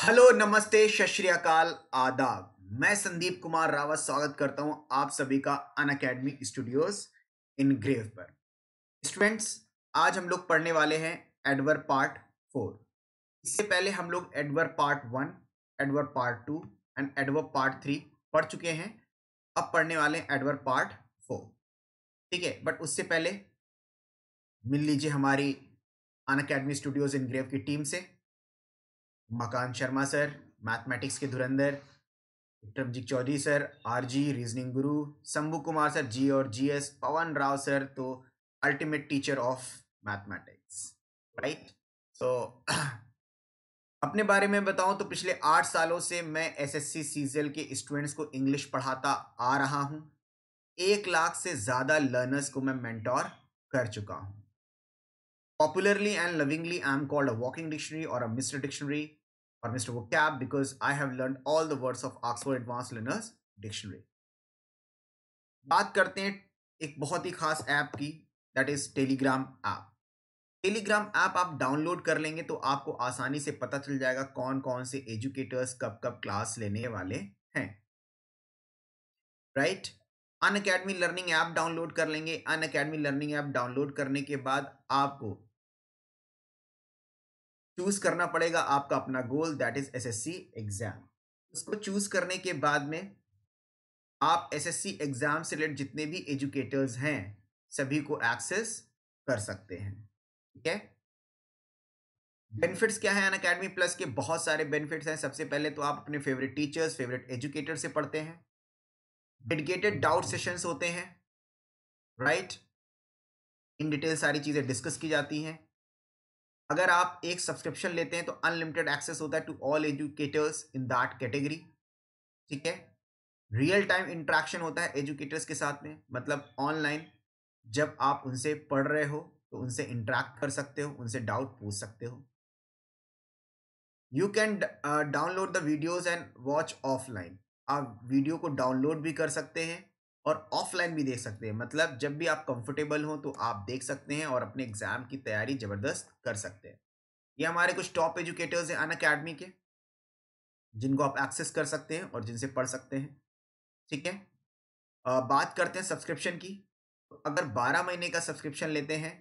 Hello नमस्ते सत श्री अकाल आदाब। मैं संदीप कुमार रावत स्वागत करता हूं आप सभी का अनअकैडमी स्टूडियोज इन ग्रेव पर। स्टूडेंट्स, आज हम लोग पढ़ने वाले हैं एडवर्ब पार्ट 4। इससे पहले हम लोग adverb part 1, adverb part 2 and adverb part 3 पढ़ चुके हैं। अब पढ़ने वाले हैं एडवर्ब पार्ट 4, ठीक है। बट उससे पहले मिल लीजिए हमारी अनअकैडमी स्टूडियोज इन ग्रेव की टीम से। मकान शर्मा सर मैथमेटिक्स के धुरंधर, Vikram ji Chaudhary sir RG reasoning गुरु, शंभू कुमार सर जी और जीएस, पवन राव सर तो ultimate teacher of mathematics, right. तो अपने बारे में बताऊं तो पिछले 8 सालों से मैं एसएससी सीजीएल के स्टूडेंट्स को इंग्लिश पढ़ाता आ रहा हूं। 1 लाख से ज़्यादा लर्नर्स को मैं मेंटोर कर चुका हूं। Popularly and lovingly, I am called a walking dictionary or a Mr. Dictionary or Mr. Vocab because I have learned all the words of Oxford Advanced Learners Dictionary. बात करते हैं एक बहुत ही खास ऐप की, that is Telegram app. Telegram app आप download कर लेंगे तो आपको आसानी से पता चल जाएगा कौन कौन से एजुकेटर्स कब कब क्लास लेने वाले हैं, right. Unacademy learning app download कर लेंगे। अनअकैडमी लर्निंग ऐप डाउनलोड करने के बाद आपको चूज करना पड़ेगा आपका अपना goal, that is SSC exam. उसको चूज करने के बाद में आप एसएससी एग्जाम से रिलेटेड जितने भी एजुकेटर्स हैं सभी को एक्सेस कर सकते हैं, ठीक है। बेनिफिट्स क्या है अनअकैडमी प्लस के? बहुत सारे बेनिफिट्स हैं। सबसे पहले तो आप अपने फेवरेट टीचर्स, फेवरेट एजुकेटर से पढ़ते हैं। डेडिकेटेड डाउट सेशंस होते हैं, राइट। इन डिटेल सारी चीजें डिस्कस की जाती हैं। अगर आप एक सब्सक्रिप्शन लेते हैं तो अनलिमिटेड एक्सेस होता है to all educators in that category, ठीक है। रियल टाइम इंटरेक्शन होता है एजुकेटर्स के साथ में, मतलब ऑनलाइन जब आप उनसे पढ़ रहे हो तो उनसे इंटरेक्ट कर सकते हो, उनसे डाउट पूछ सकते हो। You can download the videos and watch offline. आप वीडियो को डाउनलोड भी कर सकते हैं और ऑफलाइन भी देख सकते हैं, मतलब जब भी आप कंफर्टेबल हो तो आप देख सकते हैं और अपने एग्जाम की तैयारी जबरदस्त कर सकते हैं। ये हमारे कुछ टॉप एजुकेटर्स हैं अनअकैडमी के, जिनको आप एक्सेस कर सकते हैं और जिनसे पढ़ सकते हैं, ठीक है। बात करते हैं सब्सक्रिप्शन की। तो अगर 12 महीने का सब्सक्रिप्शन लेते हैं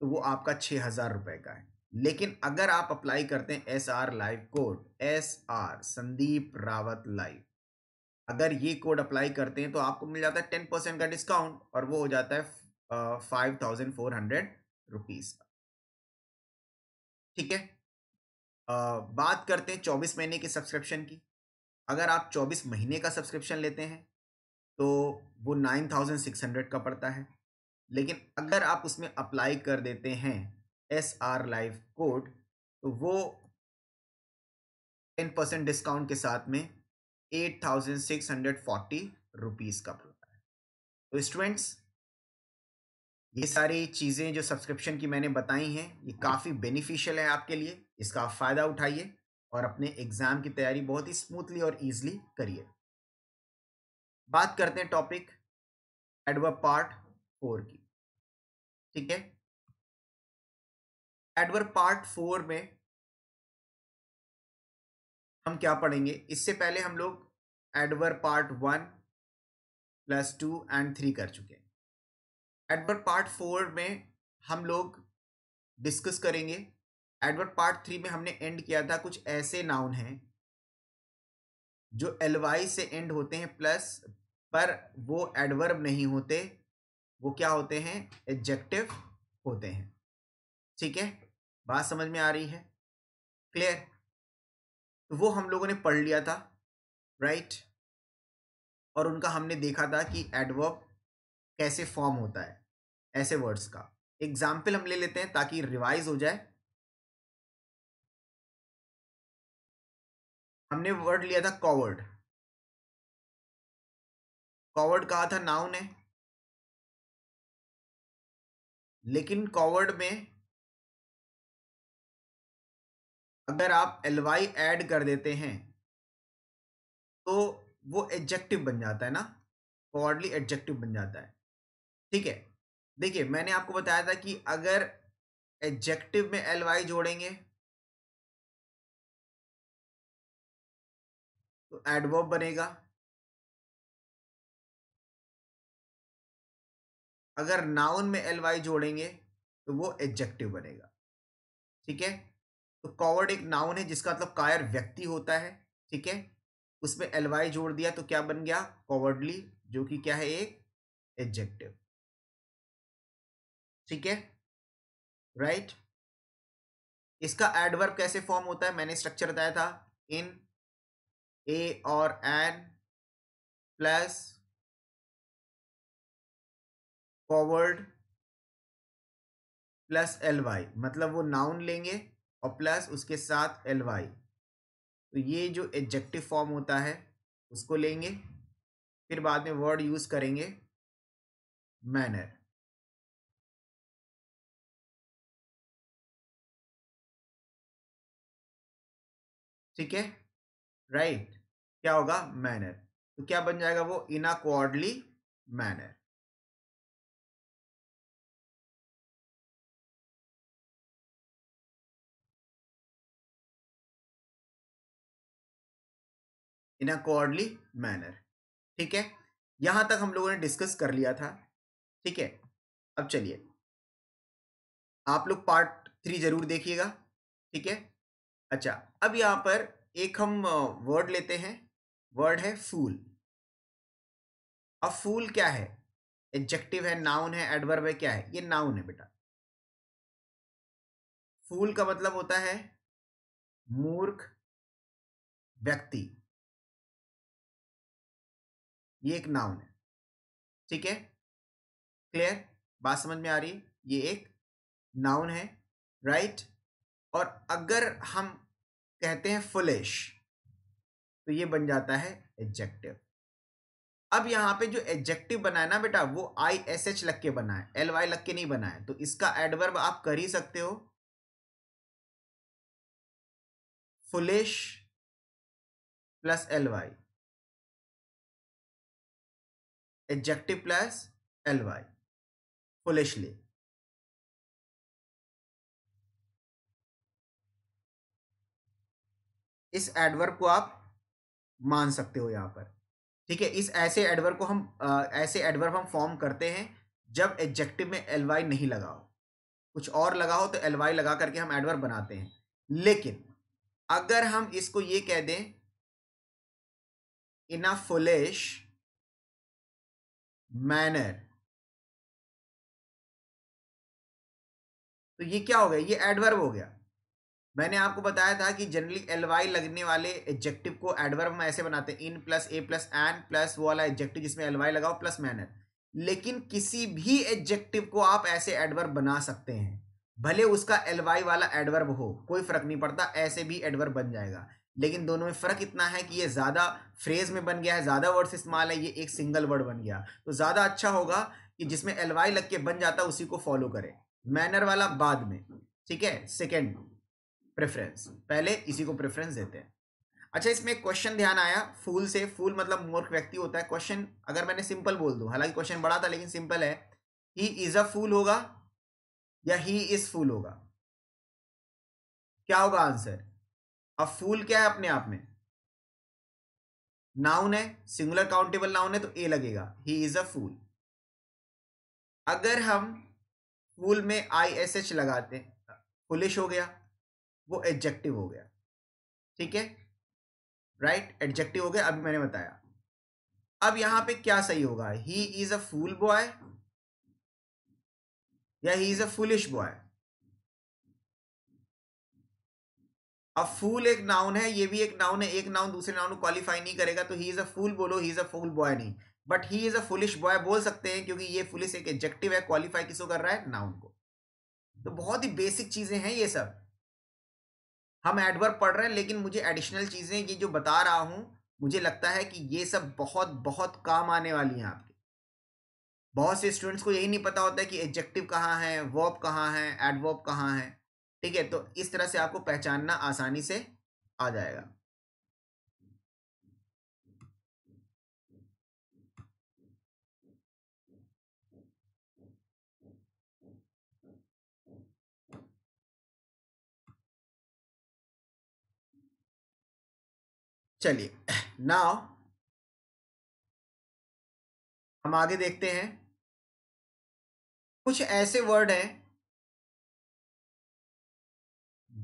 तो वो आपका 6000 रुपये का है। लेकिन अगर आप अप्लाई करते हैं SR live code, SR Sandeep Rawat live, अगर ये कोड अप्लाई करते हैं तो आपको मिल जाता है 10% का डिस्काउंट और वो हो जाता है 5400 रुपीज़ का, ठीक है। बात करते हैं 24 महीने के सब्सक्रिप्शन की। अगर आप 24 महीने का सब्सक्रिप्शन लेते हैं तो वो 9600 का पड़ता है। लेकिन अगर आप उसमें अप्लाई कर देते हैं SR लाइव कोड तो वो 10% डिस्काउंट के साथ में 8640 रुपीज़ का पड़ता है। तो स्टूडेंट्स, ये सारी चीज़ें जो सब्सक्रिप्शन की मैंने बताई हैं ये काफ़ी बेनिफिशियल है आपके लिए। इसका आप फ़ायदा उठाइए और अपने एग्ज़ाम की तैयारी बहुत ही स्मूथली और ईजिली करिए। बात करते हैं टॉपिक एडवर्ब पार्ट 4 की, ठीक है। एडवर्ब पार्ट 4 में हम क्या पढ़ेंगे? इससे पहले हम लोग एडवर्ब पार्ट 1, प्लस 2 एंड 3 कर चुके हैं। एडवर्ब पार्ट 4 में हम लोग डिस्कस करेंगे। एडवर्ब पार्ट 3 में हमने एंड किया था, कुछ ऐसे नाउन हैं जो एलवाई से एंड होते हैं प्लस पर वो एडवर्ब नहीं होते, वो क्या होते हैं? एडजेक्टिव होते हैं, ठीक है। बात समझ में आ रही है? क्लियर? तो वो हम लोगों ने पढ़ लिया था, राइट। और उनका हमने देखा था कि एडवर्ब कैसे फॉर्म होता है ऐसे वर्ड्स का। एग्जाम्पल हम ले लेते हैं ताकि रिवाइज हो जाए। हमने वर्ड लिया था कॉवर्ड। कॉवर्ड कहा था नाउन है, लेकिन कॉवर्ड में अगर आप एलवाई ऐड कर देते हैं तो वो एडजेक्टिव बन जाता है ना, कॉवर्डली एडजेक्टिव बन जाता है, ठीक है। देखिए, मैंने आपको बताया था कि अगर एडजेक्टिव में एलवाई जोड़ेंगे तो एडवर्ब बनेगा। अगर नाउन में एल वाई जोड़ेंगे तो वो एडजेक्टिव बनेगा। ठीक है, तो कॉवर्ड एक नाउन है जिसका मतलब कायर व्यक्ति होता है। ठीक है, उसमें एल वाई जोड़ दिया तो क्या बन गया, कॉवर्डली, जो कि क्या है, एक एडजेक्टिव। ठीक है, राइट। इसका एडवर्ब कैसे फॉर्म होता है, मैंने स्ट्रक्चर बताया था, इन, ए और N plus forward plus L Y, मतलब वो नाउन लेंगे और प्लस उसके साथ एल वाई, तो ये जो एडजेक्टिव फॉर्म होता है उसको लेंगे, फिर बाद में वर्ड यूज करेंगे मैनर। ठीक है, राइट, क्या होगा, मैनर। तो क्या बन जाएगा वो, in a cordially manner. In a cordially manner. ठीक है, यहां तक हम लोगों ने डिस्कस कर लिया था। ठीक है, अब चलिए आप लोग पार्ट 3 जरूर देखिएगा। ठीक है, अच्छा, अब यहाँ पर एक हम वर्ड लेते हैं, वर्ड है फूल। अब फूल क्या है, एडजेक्टिव है, नाउन है, एडवर्ब है, क्या है ये, नाउन है बेटा। फूल का मतलब होता है मूर्ख व्यक्ति, ये एक नाउन है। ठीक है, क्लियर, बात समझ में आ रही है, ये एक नाउन है, राइट। और अगर हम कहते हैं फुलिश तो ये बन जाता है एडजेक्टिव। अब यहाँ पे जो एडजेक्टिव बनाए ना बेटा, वो आई एस एच लग के बनाए, एल वाई लग के नहीं बनाए, तो इसका एडवर्ब आप कर ही सकते हो, foolish plus L Y, adjective plus L Y, foolishly. इस एडवर्ब को आप मान सकते हो यहाँ पर। ठीक है, इस ऐसे एडवर्ब को हम ऐसे एडवर्ब हम फॉर्म करते हैं जब एडजेक्टिव में एल वाई नहीं लगा हो, कुछ और लगा हो, तो एल वाई लगा करके हम एडवर्ब बनाते हैं। लेकिन अगर हम इसको ये कह दें, इन अ फुलिश मैनर, तो ये क्या हो गया, ये एडवर्ब हो गया। मैंने आपको बताया था कि जनरली एल वाई लगने वाले एडजेक्टिव को एडवर्ब में ऐसे बनाते हैं, in plus a plus N plus वो वाला एडजेक्टिव जिसमें एल वाई लगाओ प्लस मैनर। लेकिन किसी भी एडजेक्टिव को आप ऐसे एडवर्ब बना सकते हैं, भले उसका एल वाई वाला एडवर्ब हो, कोई फर्क नहीं पड़ता, ऐसे भी एडवर्ब बन जाएगा। लेकिन दोनों में फर्क इतना है कि ये ज़्यादा फ्रेज में बन गया है, ज़्यादा वर्ड से इस्तेमाल है, ये एक सिंगल वर्ड बन गया। तो ज़्यादा अच्छा होगा कि जिसमें एल वाई लग के बन जाता उसी को फॉलो करें, मैनर वाला बाद में। ठीक है, सेकेंड प्रेफरेंस, पहले इसी को प्रेफरेंस देते हैं। अच्छा, इसमें एक क्वेश्चन ध्यान आया, फूल से, फूल मतलब मूर्ख व्यक्ति होता है। क्वेश्चन अगर मैंने सिंपल बोल दूं, हालांकि क्वेश्चन बड़ा था लेकिन सिंपल है, ही इज अ फूल होगा या ही इज फूल होगा, क्या होगा आंसर। अब फूल क्या है, अपने आप में नाउन है, सिंगुलर काउंटेबल नाउन है, तो ए लगेगा, ही इज अ फूल। अगर हम फूल में आई एस एच लगाते हैं, फुलिश हो गया, वो एडजेक्टिव हो गया। ठीक है, राइट, एडजेक्टिव हो गया, अभी मैंने बताया। अब यहां पे क्या सही होगा, ही इज अ फूल बॉय या he is a foolish boy. अब फूल एक नाउन है, ये भी एक नाउन है, एक नाउन दूसरे नाउन को क्वालिफाई नहीं करेगा, तो ही इज अ फूल बोलो, he is a fool boy नहीं, but he is a foolish boy बोल सकते हैं, क्योंकि ये फूलिश एक एडजेक्टिव है, क्वालिफाई किसको कर रहा है, नाउन को। तो बहुत ही बेसिक चीजें हैं ये सब, हम एडवर्ब पढ़ रहे हैं, लेकिन मुझे एडिशनल चीज़ें ये जो बता रहा हूँ, मुझे लगता है कि ये सब बहुत बहुत काम आने वाली हैं आपके। बहुत से स्टूडेंट्स को यही नहीं पता होता है कि एडजेक्टिव कहाँ है, वर्ब कहाँ है, एडवर्ब कहाँ है। ठीक है, तो इस तरह से आपको पहचानना आसानी से आ जाएगा। चलिए नाउ हम आगे देखते हैं, कुछ ऐसे वर्ड हैं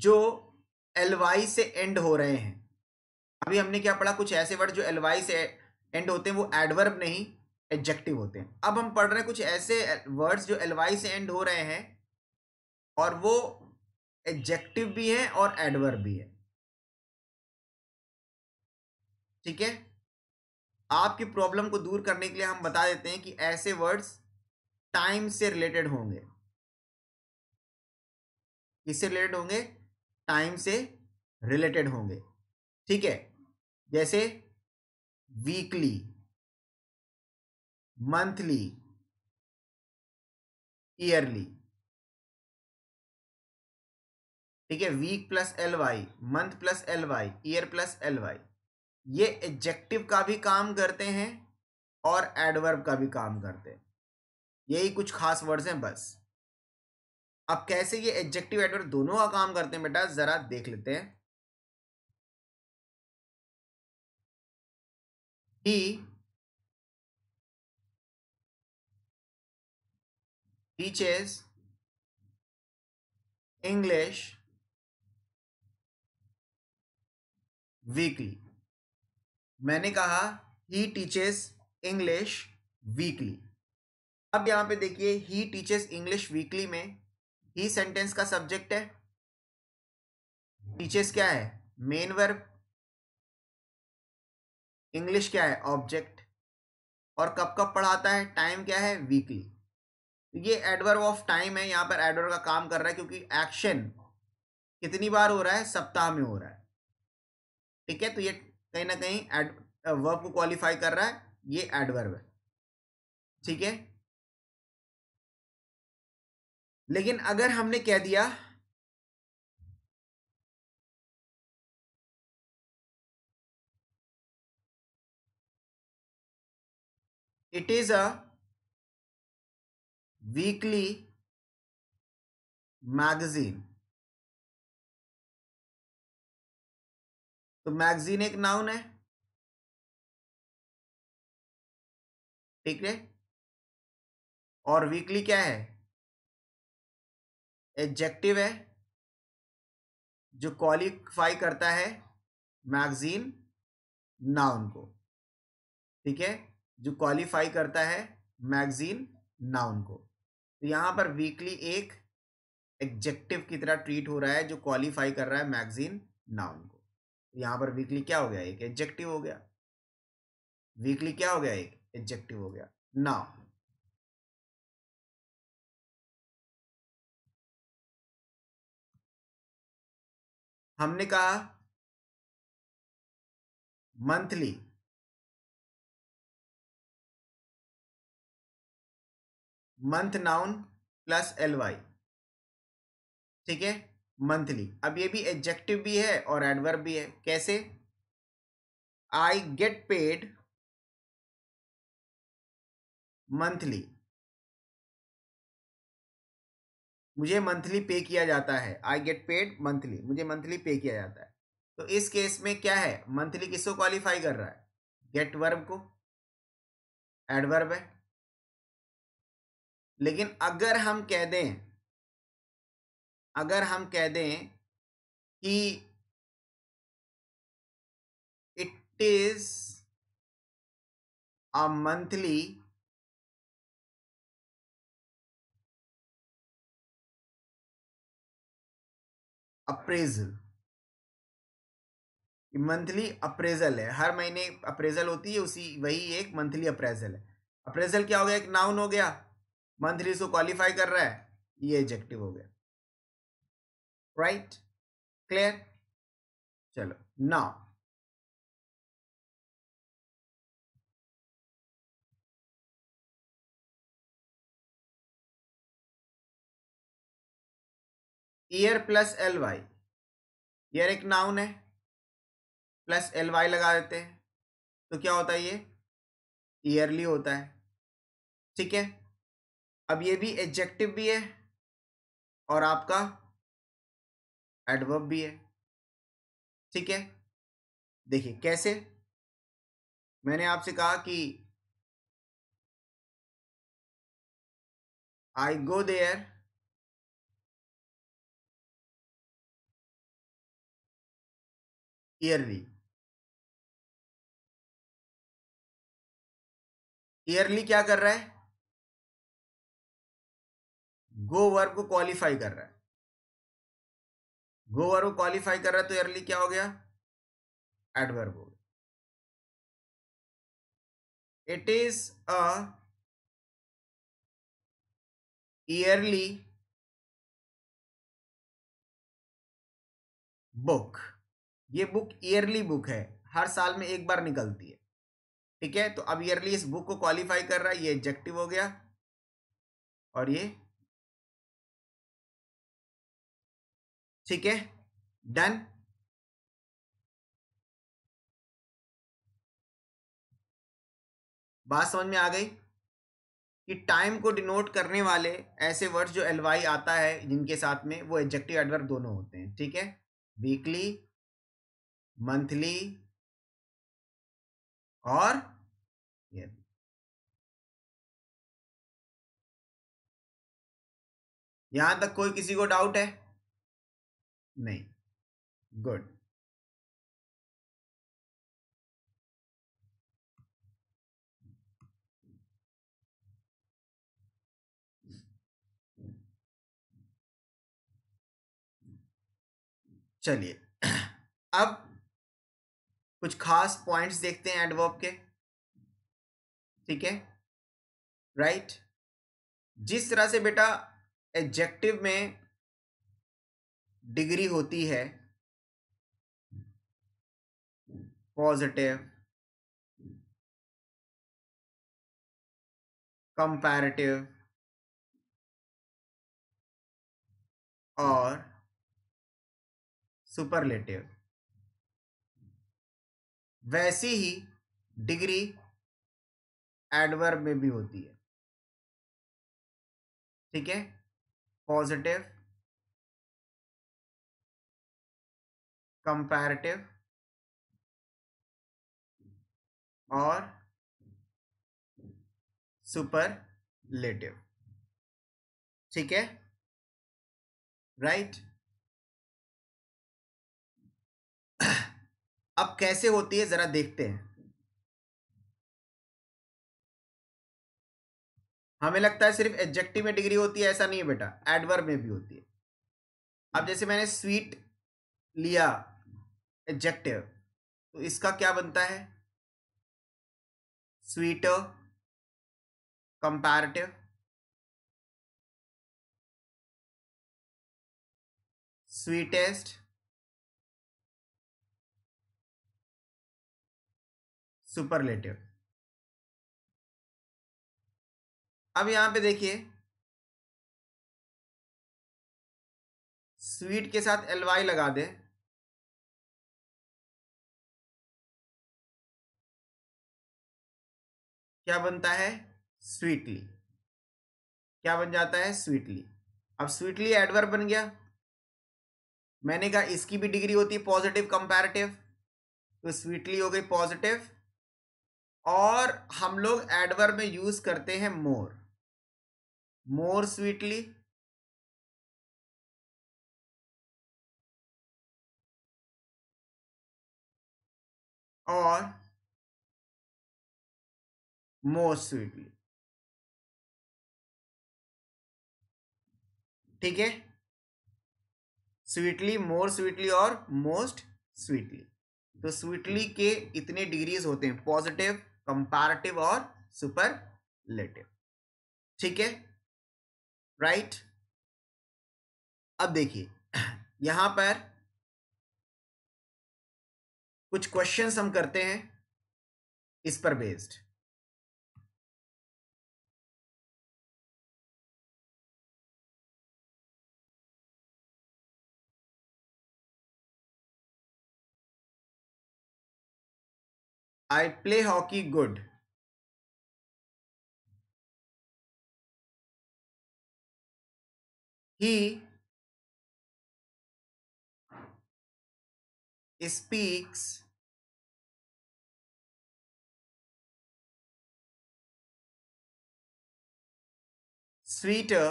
जो एलवाई से एंड हो रहे हैं। अभी हमने क्या पढ़ा, कुछ ऐसे वर्ड जो एलवाई से एंड होते हैं वो एडवर्ब नहीं एडजेक्टिव होते हैं। अब हम पढ़ रहे हैं कुछ ऐसे वर्ड्स जो एलवाई से एंड हो रहे हैं और वो एडजेक्टिव भी है और एडवर्ब भी है। ठीक है, आपकी प्रॉब्लम को दूर करने के लिए हम बता देते हैं कि ऐसे वर्ड्स टाइम से रिलेटेड होंगे। किससे रिलेटेड होंगे? टाइम से रिलेटेड होंगे। ठीक है, जैसे वीकली, मंथली, ईयरली। ठीक है, week plus L Y, month plus L Y, year plus L Y. ये एडजेक्टिव का भी काम करते हैं और एडवर्ब का भी काम करते हैं। यही कुछ खास वर्ड्स हैं बस। अब कैसे ये एडजेक्टिव एडवर्ब दोनों का काम करते हैं बेटा, जरा देख लेते हैं। He teaches English weekly. मैंने कहा he teaches English weekly। अब यहां पे देखिए he teaches English weekly में he सेंटेंस का सब्जेक्ट है, teaches क्या है? मेन वर्ब, इंग्लिश क्या है? ऑब्जेक्ट। और कब कब पढ़ाता है? टाइम क्या है? वीकली। ये एडवर्ब ऑफ टाइम है, यहाँ पर एडवर्ब का काम कर रहा है क्योंकि एक्शन कितनी बार हो रहा है? सप्ताह में हो रहा है। ठीक है, तो ये कहीं ना कहीं वर्ब को क्वालिफाई कर रहा है, ये एडवर्ब है। ठीक है, लेकिन अगर हमने कह दिया It is a weekly magazine. तो मैगजीन एक नाउन है। ठीक है, और वीकली क्या है? एडजेक्टिव है जो क्वालिफाई करता है मैगजीन नाउन को। ठीक है, जो क्वालिफाई करता है मैगजीन नाउन को। तो यहाँ पर वीकली एक एडजेक्टिव की तरह ट्रीट हो रहा है जो क्वालिफाई कर रहा है मैगजीन नाउन को। तो यहाँ पर वीकली क्या हो गया? एक एडजेक्टिव हो गया। वीकली क्या हो गया? एक एडजेक्टिव हो गया। नाउ हमने कहा monthly, month noun plus L Y. ठीक है, मंथली। अब ये भी एडजेक्टिव भी है और एडवर्ब भी है। कैसे? आई गेट पेड मंथली, मुझे मंथली पे किया जाता है। आई गेट पेड मंथली, मुझे मंथली पे किया जाता है। तो इस केस में क्या है? मंथली किसको क्वालिफाई कर रहा है? गेट वर्ब को। एडवर्ब है। लेकिन अगर हम कह दें, कि it is a monthly appraisal, monthly appraisal है, हर महीने अप्रेजल होती है, उसी वही एक मंथली अप्रेजल है। अप्रेजल क्या हो गया? एक नाउन हो गया। मंथली इसको क्वालिफाई कर रहा है, ये एडजेक्टिव हो गया। Right, clear? चलो now year plus L Y. Year एक नाउन है, प्लस एल वाई लगा देते हैं तो क्या होता है? ये ईयरली होता है। ठीक है, अब ये भी एडजेक्टिव भी है और आपका एडवर्ब भी है। ठीक है, देखिए कैसे मैंने आपसे कहा कि आई गो देयर, ईयरली क्या कर रहा है, गो वर्ब को क्वालिफाई कर रहा है, गो वर्ब को क्वालिफाई कर रहा है, तो ईयरली क्या हो गया, एडवर्ब हो गया। It is a yearly book, ये बुक ईयरली बुक है, हर साल में एक बार निकलती है, ठीक है। तो अब ईयरली इस बुक को क्वालिफाई कर रहा है, ये एडजेक्टिव हो गया और ये ठीक है, डन। बात समझ में आ गई कि टाइम को डिनोट करने वाले ऐसे वर्ड्स जो एलवाई आता है जिनके साथ में, वो एडजेक्टिव एडवर्ब दोनों होते हैं, ठीक है। वीकली, मंथली और ईयरली। यहां तक कोई किसी को डाउट है? नहीं, गुड। चलिए अब कुछ खास पॉइंट्स देखते हैं एडवर्ब के, ठीक है, राइट। जिस तरह से बेटा एडजेक्टिव में डिग्री होती है पॉजिटिव, कंपैरेटिव और सुपरलेटिव, वैसी ही डिग्री एडवर्ब में भी होती है, ठीक है। पॉजिटिव, कंपैरेटिव और सुपरलेटिव, ठीक है, राइट। अब कैसे होती है जरा देखते हैं। हमें लगता है सिर्फ एडजेक्टिव में डिग्री होती है, ऐसा नहीं है बेटा, एडवर्ब में भी होती है। अब जैसे मैंने स्वीट लिया एडजेक्टिव, तो इसका क्या बनता है, स्वीट कंपैरेटिव, स्वीटेस्ट, सुपरलेटिव। अब यहां पे देखिए स्वीट के साथ एलवाई लगा दे, क्या बनता है, स्वीटली। क्या बन जाता है, स्वीटली। अब स्वीटली एडवर्ब बन गया। मैंने कहा इसकी भी डिग्री होती है पॉजिटिव कंपैरेटिव, तो स्वीटली हो गई पॉजिटिव। और हम लोग एडवर्ब में यूज करते हैं मोर, मोर स्वीटली, और मोर स्वीटली, ठीक है। स्वीटली, मोर स्वीटली और मोस्ट स्वीटली। तो स्वीटली के इतने डिग्रीज होते हैं, पॉजिटिव, कंपैरेटिव और सुपरलेटिव, ठीक है, राइट। अब देखिए यहां पर कुछ क्वेश्चंस हम करते हैं इस पर based, I play hockey good, he speaks sweeter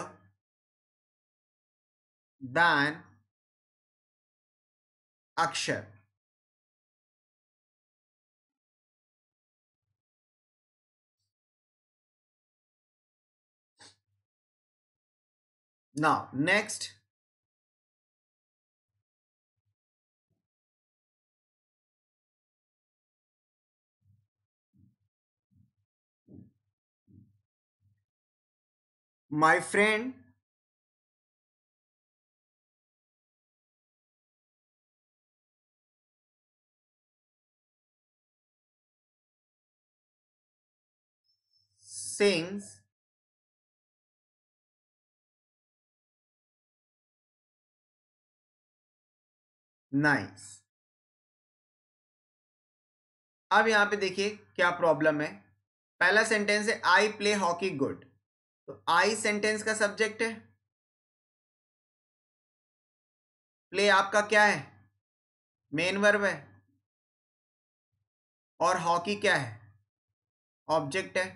than Akshar. Now, next, my friend sings nice. अब यहां पे देखिए क्या प्रॉब्लम है. पहला सेंटेंस है आई प्ले हॉकी गुड, तो आई सेंटेंस का सब्जेक्ट है, प्ले आपका क्या है, मेन वर्ब है, और हॉकी क्या है, ऑब्जेक्ट है.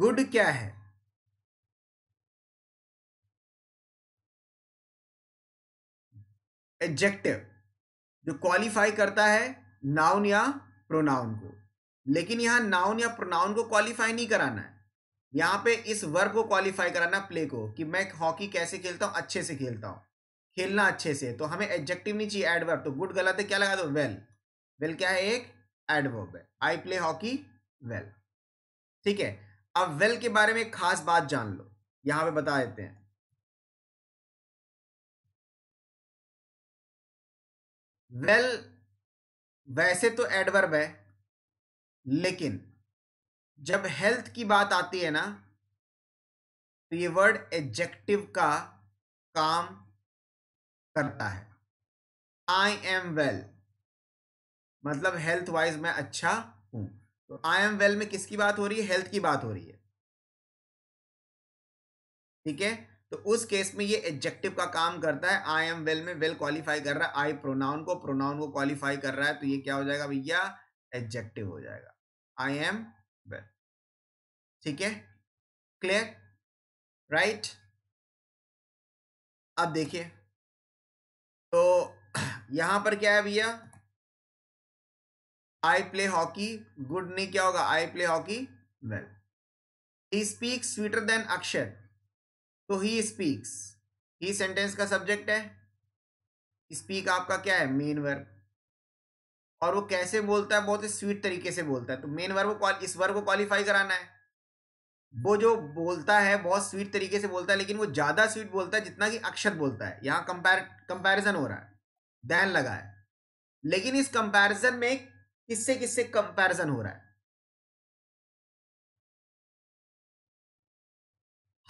गुड क्या है, एडजेक्टिव जो क्वालिफाई करता है नाउन या प्रोनाउन को. लेकिन यहां नाउन या प्रोनाउन को क्वालिफाई नहीं कराना है, यहां पे इस वर्ब को क्वालिफाई कराना, प्ले को, कि मैं हॉकी कैसे खेलता हूं, अच्छे से खेलता हूं, खेलना अच्छे से. तो हमें एडजेक्टिव नहीं चाहिए, एडवर्ब. तो गुड गलत है, क्या लगा दो वेल. वेल क्या है, एक एडवर्ब है. I play hockey well. ठीक है. अब वेल के बारे में एक खास बात जान लो, यहां पे बता देते हैं. वेल वैसे तो एडवर्ब है, लेकिन जब हेल्थ की बात आती है ना, तो ये वर्ड एडजेक्टिव का काम करता है. आई एम वेल मतलब हेल्थ वाइज मैं अच्छा हूं. तो आई एम वेल में किसकी बात हो रही है, हेल्थ की बात हो रही है. ठीक है. तो उस केस में ये एडजेक्टिव का काम करता है. आई एम वेल में वेल क्वालिफाई कर रहा है, आई प्रोनाउन को क्वालिफाई कर रहा है. तो ये क्या हो जाएगा भैया, एडजेक्टिव हो जाएगा, आई एम वेल. ठीक है, क्लियर, राइट. अब देखिए तो यहां पर क्या है भैया, आई प्ले हॉकी गुड नहीं, क्या होगा, I play hockey well. He speaks sweeter than Akshar, तो ही स्पीक्स, ही सेंटेंस का सब्जेक्ट है, स्पीक आपका क्या है, मेन वर्ब. और वो कैसे बोलता है, बहुत ही स्वीट तरीके से बोलता है. तो मेन वर्ब को, इस वर्ब को क्वालिफाई कराना है. वो जो बोलता है बहुत स्वीट तरीके से बोलता है, लेकिन वो ज़्यादा स्वीट बोलता है जितना कि अक्षर बोलता है. यहाँ कंपैरिजन हो रहा है, दैन लगा है. लेकिन इस कंपैरिजन में किससे किससे कंपैरिजन हो रहा है,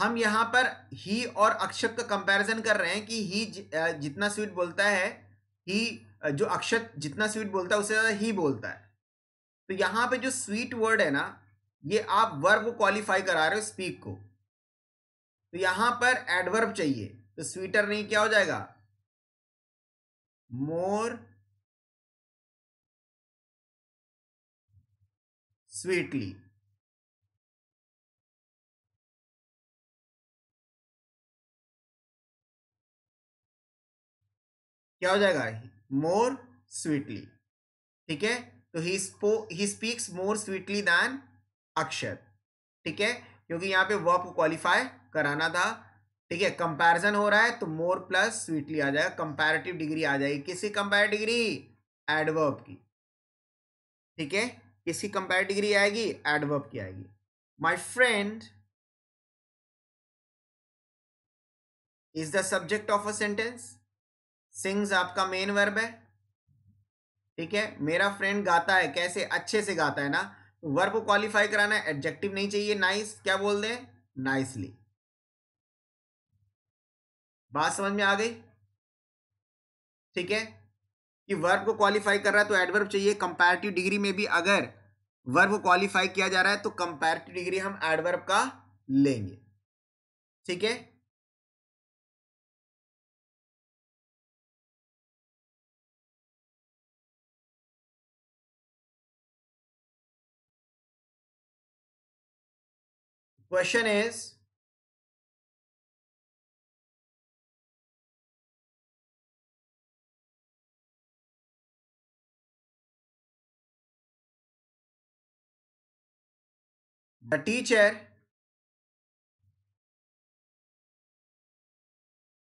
हम यहाँ पर ही और अक्षर का कंपैरिजन कर रहे हैं कि ही जितना स्वीट बोलता है, ही जो अक्षर जितना स्वीट बोलता है उससे ज़्यादा ही बोलता है. तो यहाँ पे जो स्वीट वर्ड है ना, ये आप वर्ब को क्वालिफाई करा रहे हो, स्पीक को. तो यहाँ पर एडवर्ब चाहिए, तो स्वीटर नहीं, क्या हो जाएगा, मोर स्वीटली. क्या हो जाएगा, मोर स्वीटली. ठीक है. तो he speaks more sweetly than Akshar. ठीक है, क्योंकि यहाँ पे वर्ब को क्वालिफाई कराना था. ठीक है, कंपैरिजन हो रहा है, तो मोर प्लस स्वीटली आ जाएगा, कंपैरेटिव डिग्री आ जाएगी. किसी कंपैरेटिव डिग्री, एडवर्ब की. ठीक है, किसी कंपैरेटिव डिग्री आएगी, एडवर्ब की आएगी. My friend is the subject of a sentence, sings आपका मेन वर्ब है. ठीक है, मेरा फ्रेंड गाता है, कैसे, अच्छे से गाता है ना, वर्ब को क्वालिफाई कराना है, एडजेक्टिव नहीं चाहिए. नाइस, क्या बोल दें, नाइसली. बात समझ में आ गई. ठीक है, कि वर्ब को क्वालिफाई कर रहा है तो एडवर्ब चाहिए. कंपैरेटिव डिग्री में भी अगर वर्ब को क्वालिफाई किया जा रहा है तो कंपैरेटिव डिग्री हम एडवर्ब का लेंगे. ठीक है, Question is, the teacher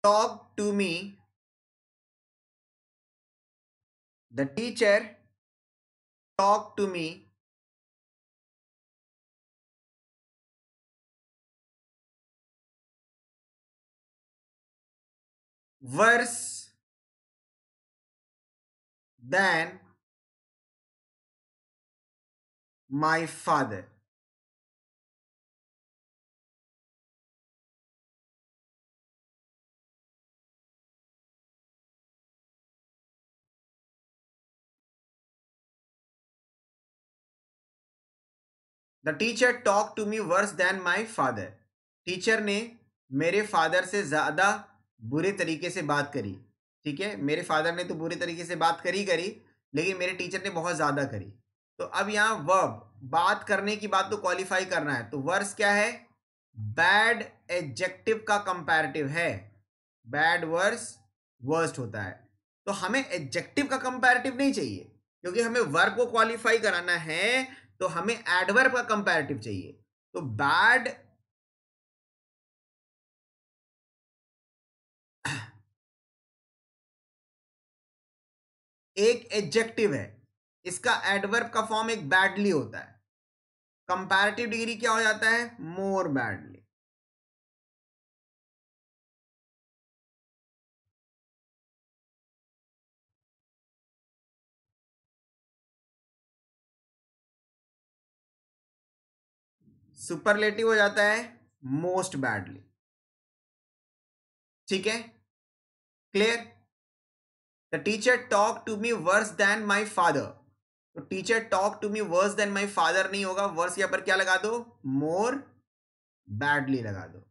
talked to me. The teacher talked to me worse than my father. The teacher talked to me worse than my father. Teacher ने मेरे फादर से ज़्यादा बुरे तरीके से बात करी. ठीक है, मेरे फादर ने तो बुरे तरीके से बात करी लेकिन मेरे टीचर ने बहुत ज़्यादा करी. तो अब यहाँ वर्ब बात करने की बात तो क्वालिफाई करना है. तो वर्स क्या है? बैड एडजेक्टिव का कंपैरेटिव है. बैड वर्स वर्स्ट होता है. तो हमें एडजेक्टिव का कंपैरेटिव नहीं चाहिए क्योंकि हमें वर्ब को क्वालिफाई कराना है, तो हमें एडवर्ब का कंपैरेटिव चाहिए. तो बैड एक एडजेक्टिव है, इसका एडवर्ब का फॉर्म एक बैडली होता है. कंपैरेटिव डिग्री क्या हो जाता है? मोर बैडली. सुपरलेटिव हो जाता है मोस्ट बैडली. ठीक है, clear. The teacher talk to me worse than my father. तो teacher talk to me worse than my father नहीं होगा. वर्स यहां पर क्या लगा दो? मोर बैडली लगा दो.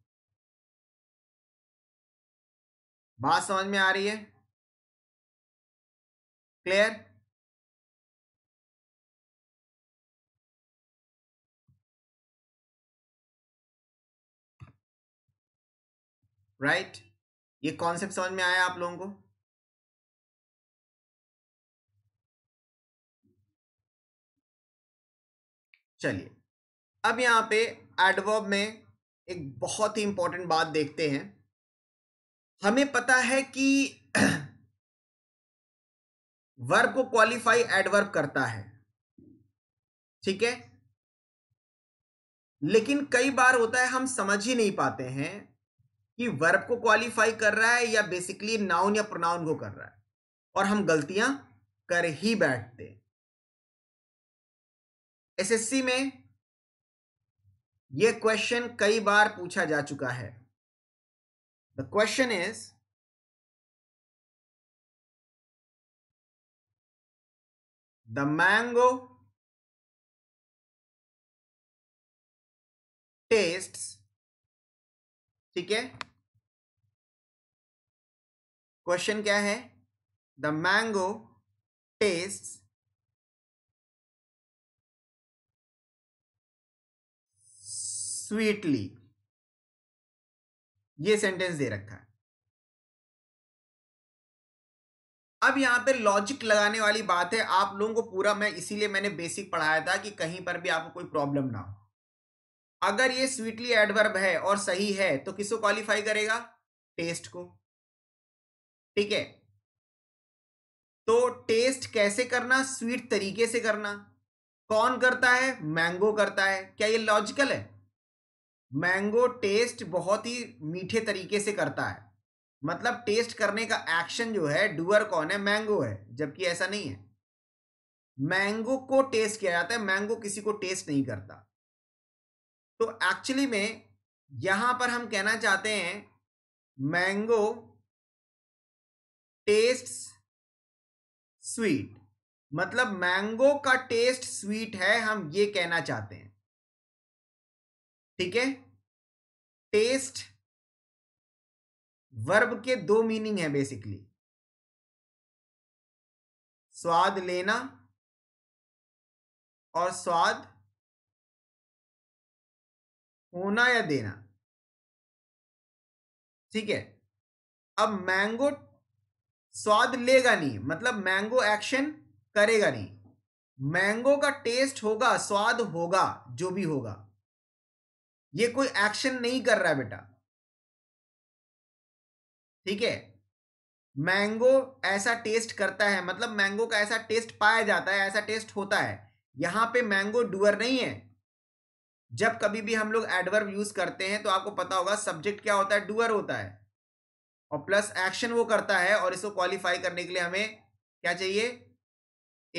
बात समझ में आ रही है? क्लियर. राइट, ये कॉन्सेप्ट समझ में आया आप लोगों को? चलिए, अब यहाँ पे एडवर्ब में एक बहुत ही इंपॉर्टेंट बात देखते हैं. हमें पता है कि वर्ब को क्वालिफाई एडवर्ब करता है. ठीक है, लेकिन कई बार होता है हम समझ ही नहीं पाते हैं कि वर्ब को क्वालिफाई कर रहा है या बेसिकली नाउन या प्रोनाउन को कर रहा है, और हम गलतियां कर ही बैठते. एसएससी में यह क्वेश्चन कई बार पूछा जा चुका है. The question is, the mango tastes. ठीक है, क्वेश्चन क्या है? The mango tastes sweetly. ये सेंटेंस दे रखा है. अब यहां पे लॉजिक लगाने वाली बात है आप लोगों को पूरा. मैं इसीलिए मैंने बेसिक पढ़ाया था कि कहीं पर भी आपको कोई प्रॉब्लम ना हो. अगर ये स्वीटली एडवर्ब है और सही है तो किसको क्वालिफाई करेगा? टेस्ट को. ठीक है, तो टेस्ट कैसे करना? स्वीट तरीके से करना. कौन करता है? मैंगो करता है. क्या ये लॉजिकल है? मैंगो टेस्ट बहुत ही मीठे तरीके से करता है. मतलब टेस्ट करने का एक्शन जो है, डूअर कौन है? मैंगो है. जबकि ऐसा नहीं है, मैंगो को टेस्ट किया जाता है, मैंगो किसी को टेस्ट नहीं करता. तो एक्चुअली में यहां पर हम कहना चाहते हैं मैंगो टेस्ट स्वीट. मतलब मैंगो का टेस्ट स्वीट है, हम ये कहना चाहते हैं. ठीक है, टेस्ट वर्ब के दो मीनिंग है बेसिकली, स्वाद लेना और स्वाद होना या देना, ठीक है। अब मैंगो स्वाद लेगा नहीं, मतलब मैंगो एक्शन करेगा नहीं, मैंगो का टेस्ट होगा, स्वाद होगा, जो भी होगा, ये कोई एक्शन नहीं कर रहा है बेटा, ठीक है। मैंगो ऐसा टेस्ट करता है, मतलब मैंगो का ऐसा टेस्ट पाया जाता है, ऐसा टेस्ट होता है। यहां पे मैंगो डूअर नहीं है। जब कभी भी हम लोग एडवर्ब यूज करते हैं तो आपको पता होगा सब्जेक्ट क्या होता है, डूअर होता है, और प्लस एक्शन वो करता है, और इसको क्वालिफाई करने के लिए हमें क्या चाहिए,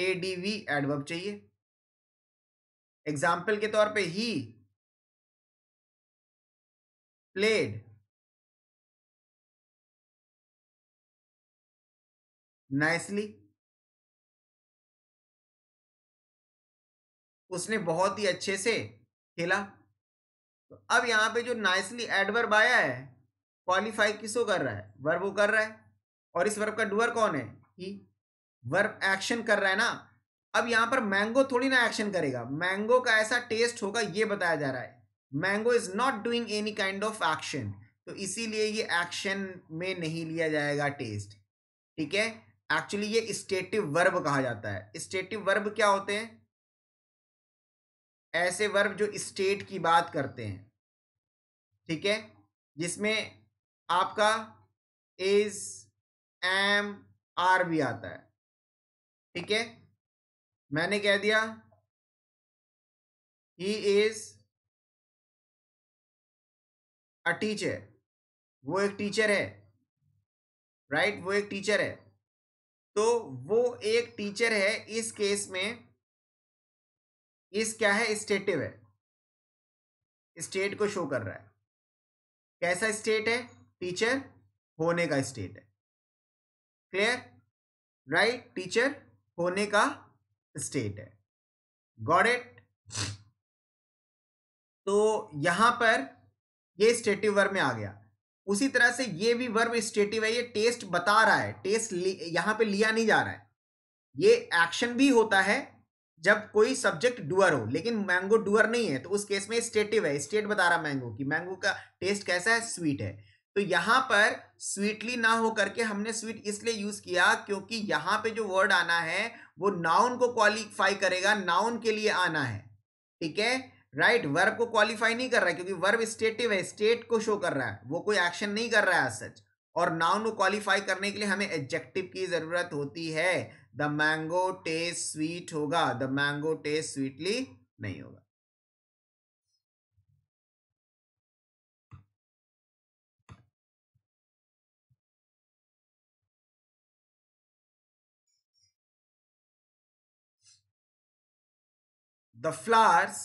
एडीवी एडवर्ब चाहिए। एग्जाम्पल के तौर पे ही प्लेड, नाइसली, उसने बहुत ही अच्छे से खेला। तो अब यहां पे जो नाइसली एडवर्ब आया है, क्वालिफाई किसको कर रहा है, वर्ब को कर रहा है, और इस वर्ब का डूअर कौन है, ही। वर्ब एक्शन कर रहा है ना। अब यहां पर मैंगो थोड़ी ना एक्शन करेगा, मैंगो का ऐसा टेस्ट होगा ये बताया जा रहा है। Mango is not doing any kind of action, तो इसीलिए ये एक्शन में नहीं लिया जाएगा टेस्ट, ठीक है। एक्चुअली ये स्टेटिव वर्ब कहा जाता है। स्टेटिव वर्ब क्या होते हैं, ऐसे वर्ब जो स्टेट की बात करते हैं, ठीक है, जिसमें आपका इज, एम, आर भी आता है, ठीक है। मैंने कह दिया ही इज अ टीचर, वो एक टीचर है, राइट वो एक टीचर है, तो वो एक टीचर है, इस केस में इस क्या है, स्टेटिव है, स्टेट को शो कर रहा है। कैसा स्टेट है, टीचर होने का स्टेट है, क्लियर, राइट, टीचर होने का स्टेट है, गॉट इट। तो यहां पर ये स्टेटिव वर्ब में आ गया। उसी तरह से ये भी वर्ब स्टेटिव है, ये टेस्ट बता रहा है, टेस्ट यहां पे लिया नहीं जा रहा है। ये एक्शन भी होता है जब कोई सब्जेक्ट डूअर हो, लेकिन मैंगो डूअर नहीं है, तो उस केस में स्टेटिव है, स्टेट बता रहा मैंगो की, मैंगो का टेस्ट कैसा है, स्वीट है। तो यहां पर स्वीटली ना हो करके हमने स्वीट इसलिए यूज किया क्योंकि यहां पे जो वर्ड आना है वो नाउन को क्वालिफाई करेगा, नाउन के लिए आना है, ठीक है, राइट। वर्ब को क्वालिफाई नहीं कर रहा है क्योंकि वर्ब स्टेटिव है, स्टेट को शो कर रहा है, वो कोई एक्शन नहीं कर रहा है as such, और नाउन को क्वालिफाई करने के लिए हमें एडजेक्टिव की जरूरत होती है। द मैंगो टेस्ट स्वीट होगा, द मैंगो टेस्ट स्वीटली नहीं होगा। The flowers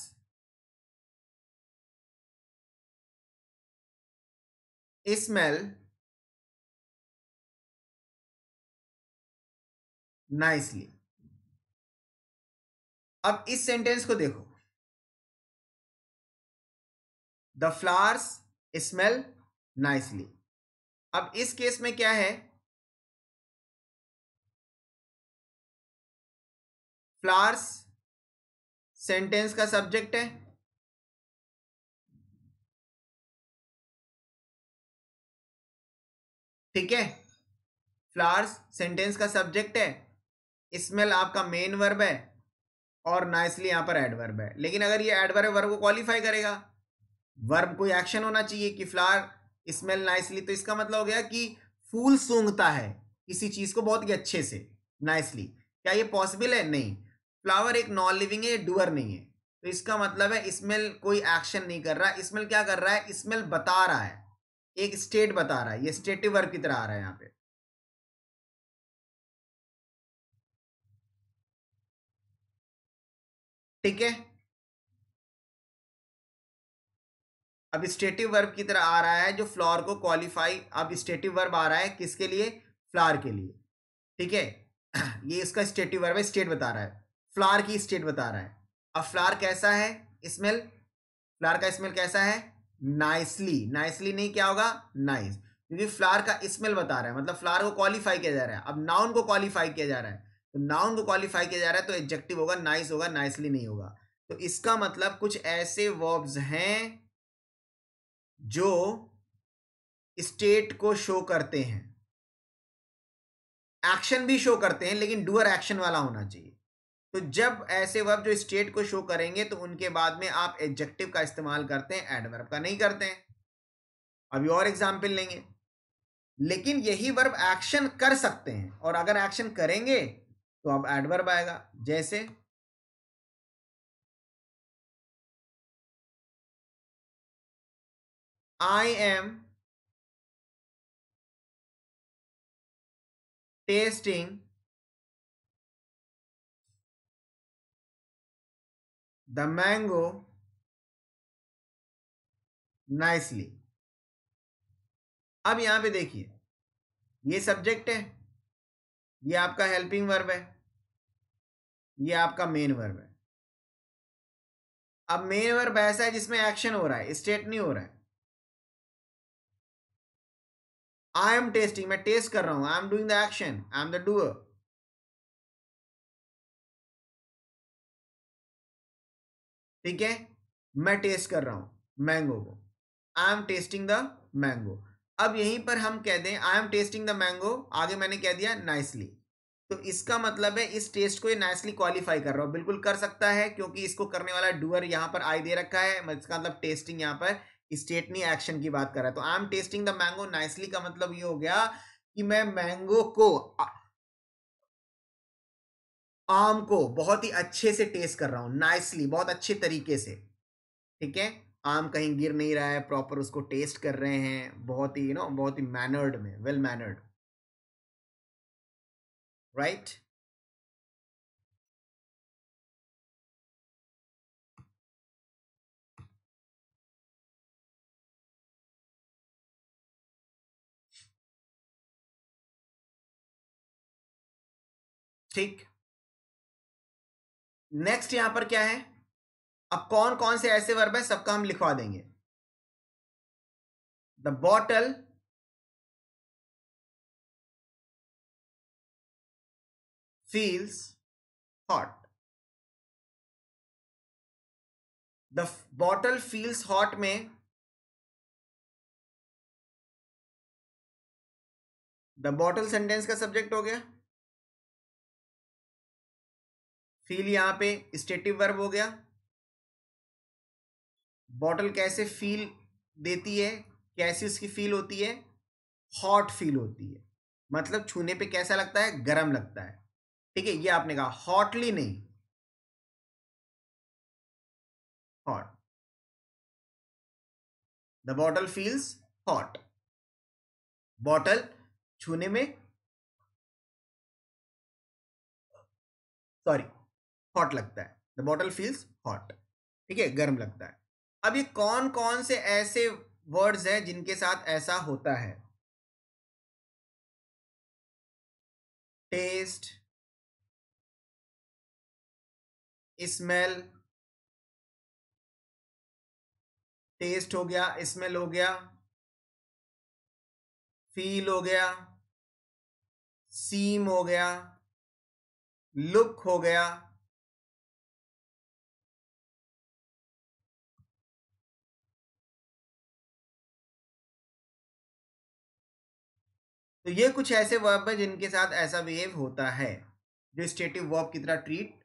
smell nicely. अब इस सेंटेंस को देखो, द फ्लावर्स स्मेल नाइसली। अब इस केस में क्या है, फ्लावर्स सेंटेंस का सब्जेक्ट है, ठीक है, फ्लावर्स सेंटेंस का सब्जेक्ट है, स्मेल आपका मेन वर्ब है, और नाइसली यहां पर एडवर्ब है। लेकिन अगर ये एडवर्ब वर्ब को क्वालिफाई करेगा, वर्ब कोई एक्शन होना चाहिए कि फ्लावर स्मेल नाइसली, तो इसका मतलब हो गया कि फूल सूंघता है किसी चीज को बहुत ही अच्छे से, नाइसली। क्या ये पॉसिबल है, नहीं। फ्लावर एक नॉन लिविंग है, डूअर नहीं है, तो इसका मतलब है स्मेल कोई एक्शन नहीं कर रहा। स्मेल क्या कर रहा है, स्मेल बता रहा है, एक स्टेट बता रहा है, ये स्टेटिव वर्ब की तरह आ रहा है यहाँ पे। ठीक है, अब स्टेटिव वर्ब की तरह आ रहा है जो फ्लावर को क्वालिफाई, अब स्टेटिव वर्ब आ रहा है किसके लिए, फ्लावर के लिए, ठीक है। ये इसका स्टेटिव वर्ब है, स्टेट बता रहा है, फ्लावर की स्टेट बता रहा है। अब फ्लावर कैसा है, स्मेल, फ्लावर का स्मेल कैसा है, नाइसली, नाइसली नहीं क्या होगा, नाइस, क्योंकि फ्लावर का स्मेल बता रहा है, मतलब फ्लावर को क्वालिफाई किया जा रहा है। अब नाउन को क्वालिफाई किया जा रहा है, तो नाउन को क्वालिफाई किया जा रहा है, तो एडजेक्टिव होगा, नाइस होगा, नाइसली नहीं होगा। तो इसका मतलब कुछ ऐसे वर्ब्स हैं जो स्टेट को शो करते हैं, एक्शन भी शो करते हैं लेकिन डूअर एक्शन वाला होना चाहिए। तो जब ऐसे वर्ब जो स्टेट को शो करेंगे तो उनके बाद में आप एडजेक्टिव का इस्तेमाल करते हैं, एडवर्ब का नहीं करते हैं। अभी और एग्जाम्पल लेंगे, लेकिन यही वर्ब एक्शन कर सकते हैं और अगर एक्शन करेंगे तो अब एडवर्ब आएगा। जैसे I am testing the mango nicely. अब यहां पे देखिए, ये सब्जेक्ट है, ये आपका हेल्पिंग वर्ब है, ये आपका मेन वर्ब है। अब मेन वर्ब ऐसा है जिसमें एक्शन हो रहा है, स्टेट नहीं हो रहा है। आई एम टेस्टिंग, मैं टेस्ट कर रहा हूं, I am doing the action, I am the doer. ठीक है, मैं टेस्ट कर रहा हूं मैंगो को, I am testing the mango. अब यहीं पर हम कह दें I am testing the mango, आगे मैंने कह दिया नाइसली, तो इसका मतलब है इस टेस्ट को ये नाइसली क्वालिफाई कर रहा हूं। बिल्कुल कर सकता है क्योंकि इसको करने वाला डूअर यहाँ पर आई दे रखा है, इसका मतलब टेस्टिंग यहाँ पर स्टेट नहीं एक्शन की बात कर रहा है। तो I am testing the mango nicely का मतलब ये हो गया कि मैं मैंगो को, आम को बहुत ही अच्छे से टेस्ट कर रहा हूं, नाइसली, बहुत अच्छे तरीके से। ठीक है, आम कहीं गिर नहीं रहा है, प्रॉपर उसको टेस्ट कर रहे हैं, बहुत ही बहुत ही मैनर्ड में, वेल मैनर्ड, राइट। ठीक, नेक्स्ट यहां पर क्या है, अब कौन कौन से ऐसे वर्ब है सबका हम लिखवा देंगे। The bottle feels hot. The bottle feels hot में द बॉटल सेंटेंस का सब्जेक्ट हो गया, फील यहां पे स्टेटिव वर्ब हो गया। बॉटल कैसे फील देती है, कैसी उसकी फील होती है, हॉट फील होती है, मतलब छूने पे कैसा लगता है, गर्म लगता है। ठीक है, ये आपने कहा हॉटली नहीं, hot. The bottle feels hot, bottle छूने में हॉट लगता है, द बॉटल फील्स हॉट। ठीक है, गर्म लगता है। अब ये कौन कौन से ऐसे वर्ड्स हैं जिनके साथ ऐसा होता है, टेस्ट, स्मेल, टेस्ट हो गया, स्मेल हो गया, फील हो गया, सीम हो गया, लुक हो गया, तो ये कुछ ऐसे वर्ब हैं जिनके साथ ऐसा बिहेव होता है, जो स्टेटिव वर्ब की तरह ट्रीट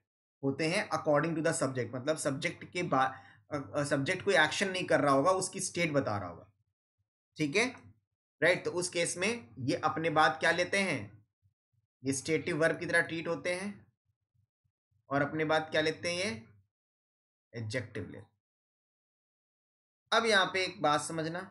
होते हैं अकॉर्डिंग टू द सब्जेक्ट, मतलब सब्जेक्ट के बाद, सब्जेक्ट कोई एक्शन नहीं कर रहा होगा, उसकी स्टेट बता रहा होगा। ठीक है, राइट। तो उस केस में ये अपने बाद क्या लेते हैं, ये स्टेटिव वर्ब की तरह ट्रीट होते हैं और अपने बाद क्या लेते हैं, ये एडजेक्टिव लेते। अब यहाँ पे एक बात समझना,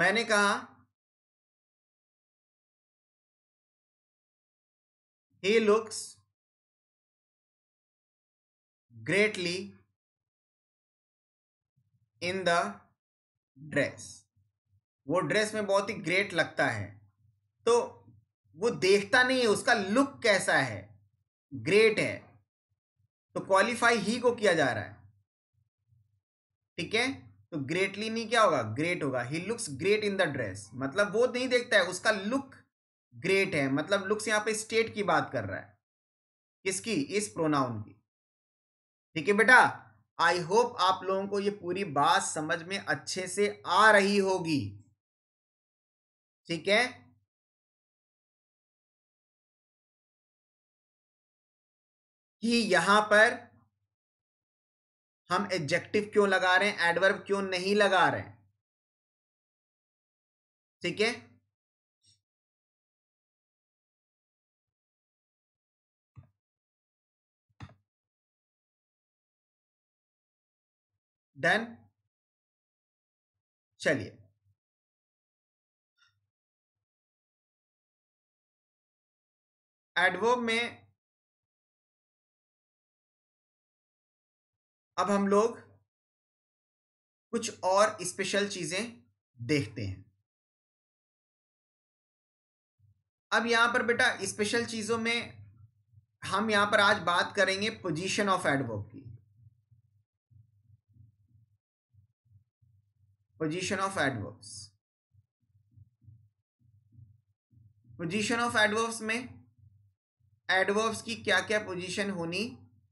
मैंने कहा he looks greatly in the dress, वो ड्रेस में बहुत ही ग्रेट लगता है। तो वो देखता नहीं है उसका लुक कैसा है, ग्रेट है, तो क्वालिफाई ही को किया जा रहा है। ठीक है, तो ग्रेटली नहीं क्या होगा, ग्रेट होगा। He looks great in the dress, मतलब वो नहीं देखता है, उसका लुक ग्रेट है, मतलब लुक्स यहाँ पे स्टेट की बात कर रहा है, किसकी, इस प्रोनाउन की। ठीक है बेटा, आई होप आप लोगों को ये पूरी बात समझ में अच्छे से आ रही होगी। ठीक है, कि यहां पर हम एडजेक्टिव क्यों लगा रहे हैं, एडवर्ब क्यों नहीं लगा रहे हैं। ठीक है, डन। चलिए, एडवर्ब में अब हम लोग कुछ और स्पेशल चीजें देखते हैं। अब यहां पर बेटा स्पेशल चीजों में हम यहां पर आज बात करेंगे पोजीशन ऑफ एडवर्ब की। Position of adverbs, position of adverbs में एडवर्ब्स की क्या क्या पोजीशन होनी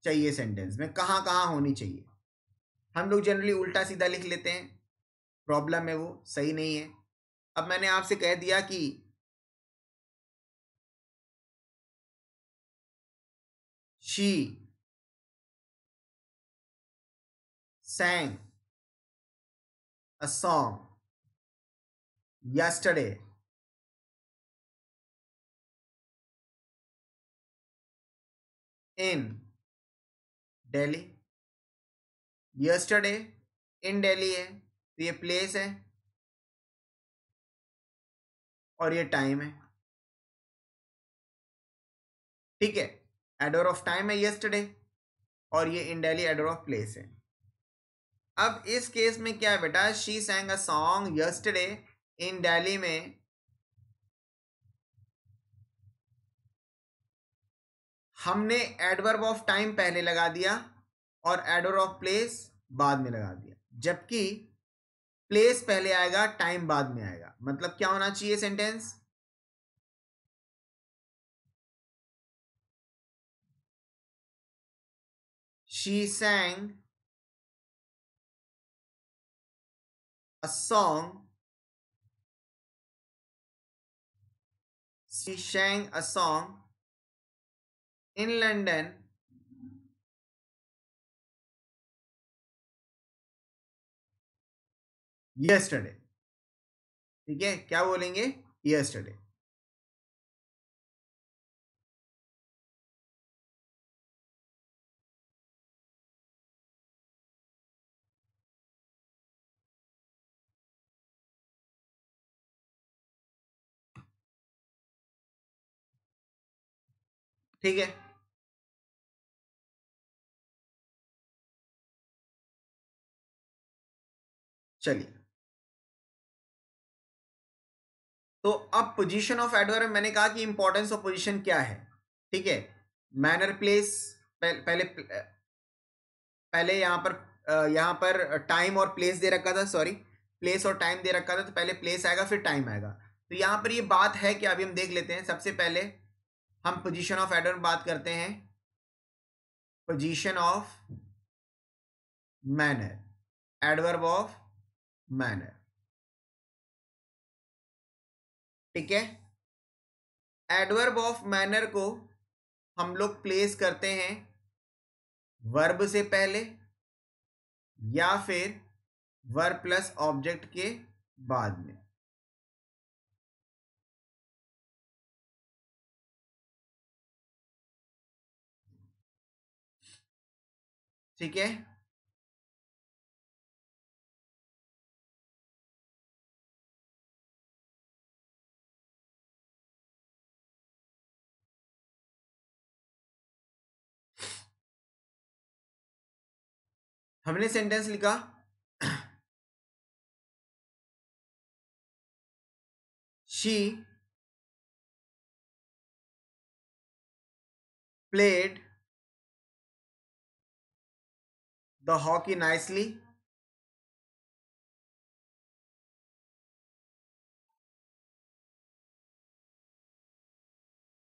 चाहिए, सेंटेंस में कहाँ कहाँ होनी चाहिए। हम लोग जनरली उल्टा सीधा लिख लेते हैं, प्रॉब्लम है, वो सही नहीं है। अब मैंने आपसे कह दिया कि she sang a song yesterday, in Delhi, yesterday in Delhi है, तो ये प्लेस है और ये टाइम है। ठीक है, एडवर्ब ऑफ टाइम है यस्टरडे और ये in Delhi adverb of place है। अब इस केस में क्या है बेटा, she sang a song yesterday in Delhi में हमने एडवर्ब ऑफ टाइम पहले लगा दिया और एडवर्ब ऑफ प्लेस बाद में लगा दिया, जबकि प्लेस पहले आएगा टाइम बाद में आएगा। मतलब क्या होना चाहिए sentence, she sang a song, she sang a song in London yesterday। ठीक है, क्या बोलेंगे, yesterday। ठीक है, चलिए, तो अब पोजीशन ऑफ एडवर्ब, मैंने कहा कि इंपॉर्टेंस ऑफ पोजीशन क्या है। ठीक है, मैनर प्लेस पहले यहां पर टाइम और प्लेस दे रखा था, सॉरी प्लेस और टाइम दे रखा था, तो पहले प्लेस आएगा फिर टाइम आएगा। तो यहां पर ये बात है कि अभी हम देख लेते हैं। सबसे पहले हम पोजीशन ऑफ एडवर्ब बात करते हैं, position of manner, adverb of manner. ठीक है, एडवर्ब ऑफ मैनर को हम लोग प्लेस करते हैं वर्ब से पहले या फिर वर्ब प्लस ऑब्जेक्ट के बाद में। ठीक है, हमने सेंटेंस लिखा she played the hockey nicely.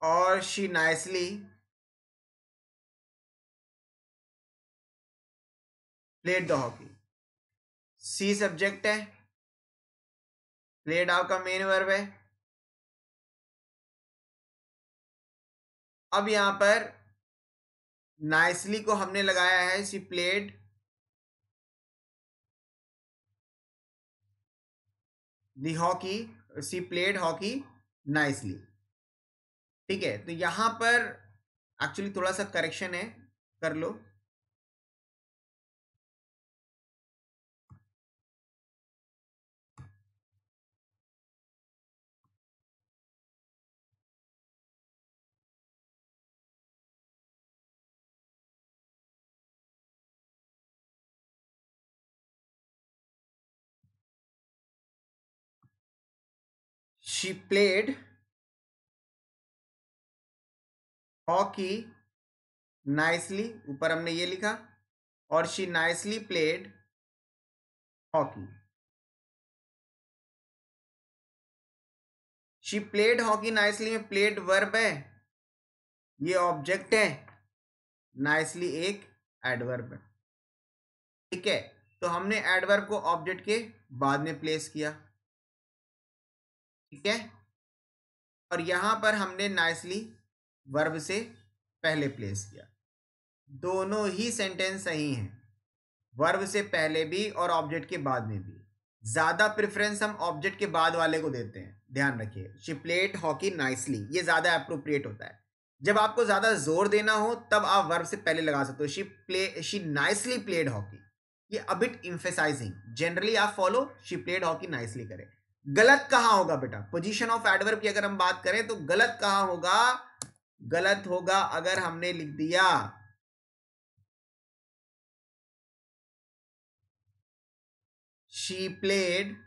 Or she nicely played the hockey. C subject है, played आपका मेन वर्ब है. अब यहां पर नाइसली को हमने लगाया है she played the hockey, she played hockey nicely. ठीक है, तो यहां पर एक्चुअली थोड़ा सा करेक्शन है, कर लो. She played हॉकी नाइसली, ऊपर हमने ये लिखा, और she nicely played hockey. She played hockey nicely में प्लेड वर्ब है, ये ऑब्जेक्ट है, नाइसली एक एडवर्ब है. ठीक है, तो हमने एडवर्ब को ऑब्जेक्ट के बाद में प्लेस किया. ठीक है, और यहां पर हमने नाइसली वर्ब से पहले प्लेस किया. दोनों ही सेंटेंस सही हैं, वर्ब से पहले भी और ऑब्जेक्ट के बाद में भी. ज़्यादा प्रेफरेंस हम ऑब्जेक्ट के बाद वाले को देते हैं, ध्यान रखिए. शी प्लेड हॉकी नाइसली, ये ज़्यादा एप्रोप्रिएट होता है. जब आपको ज़्यादा जोर देना हो तब आप वर्ब से पहले लगा सकते हो. शी नाइसली प्लेड हॉकी, ये अ बिट एम्फेसाइजिंग. जनरली आप follow she played hockey nicely करें. गलत कहाँ होगा बेटा, पोजीशन ऑफ एडवर्ब की अगर हम बात करें तो गलत कहाँ होगा, गलत होगा अगर हमने लिख दिया she played